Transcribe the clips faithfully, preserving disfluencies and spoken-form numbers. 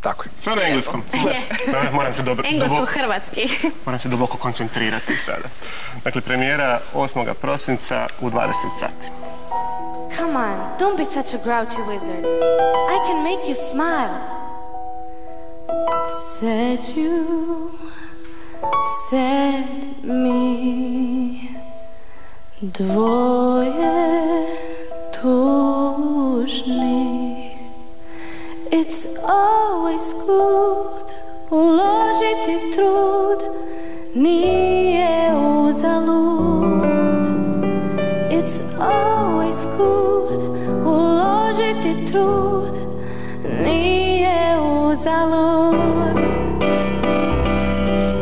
Tako je. Sve na engleskom. Moram se dobro... Englesko-hrvatski. Moram se duboko koncentrirati sada. Dakle, premijera osmog prosinca u dvadeset sati. Come on, don't be such a grouchy wizard. I can make you smile. Said you, said mi, dvoje tužni. It's always good, uložiti trud, nije uzalud. It's always good, uložiti trud, nije uzalud.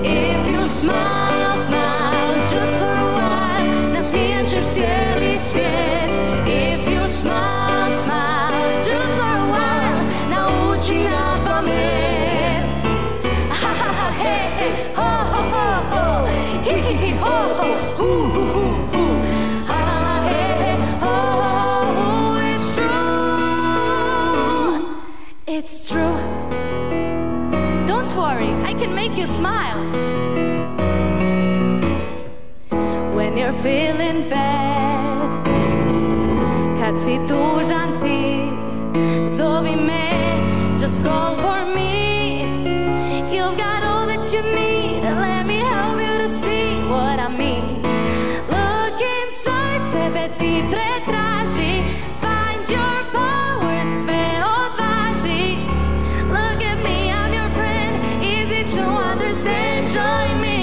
If you smile, smile just for a while, nasmijet ćeš cijeli svijet. If you smile, smile just for a while, na pamet. Ha ha ha, hey, hey, ho ho ho ho, hi hi hi ho ho, hu hu hu hu, ha ha hey, ho ho, it's true, it's true. Don't worry, I can make you smile. When you're feeling bad, kad si tužan ti, zovi me. Just call for me. You've got all that you need. Let me help you to see what I mean. Look inside sebe, ti pretraži. Find your power, sve odvaži. Look at me, I'm your friend. Easy to understand, join me.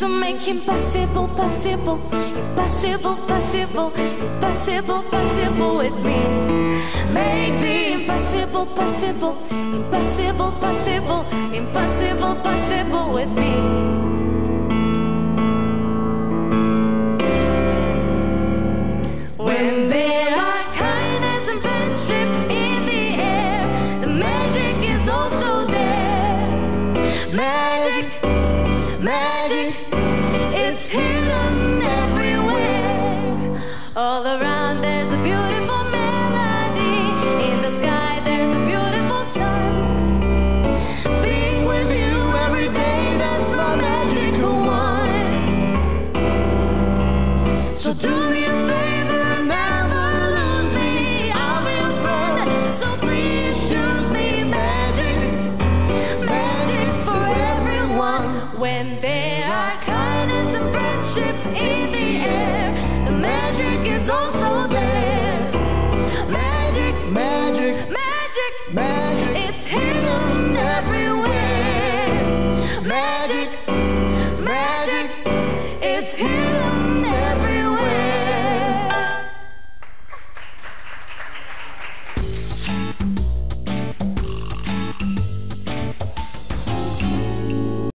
To make impossible possible, impossible possible, impossible possible with me. Make the impossible, possible, impossible, possible, impossible, possible with me. When there are kindness and friendship in the air, the magic is also there. Magic, magic, it's hidden everywhere. All around there's a beautiful melody. In the sky so do me a favor and never lose me. I'll be a friend, so please choose me. Magic, magic's for everyone. When there are kindness and friendship